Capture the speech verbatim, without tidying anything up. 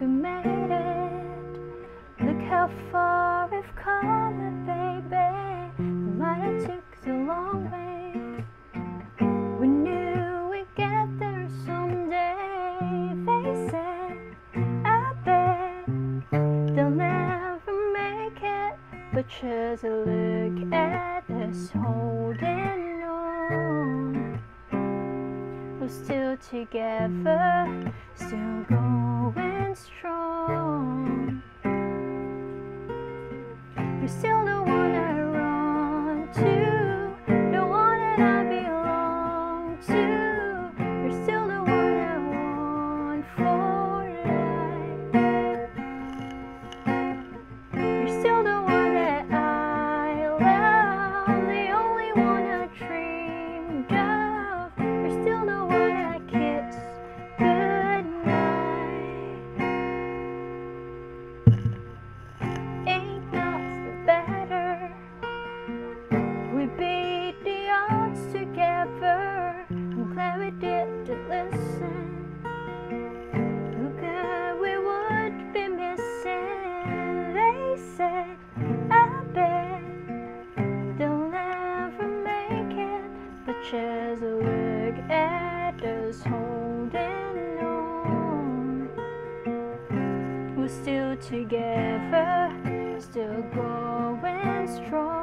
We made it. Look how far we've come, baby. We might have took the long way. We knew we'd get there someday. Face it, I bet they'll never make it. But just look at us holding on. We're still together, still going strong. You're still the one I run to, the one that I belong to. You're still the one I want for life. You're still the one that I love, the only one I dreamed of. You're still the one I kiss together. I'm glad we did to listen. Look at we would be missing. They said, I bet they'll never make it. But just look at us holding on. We're still together, still going strong.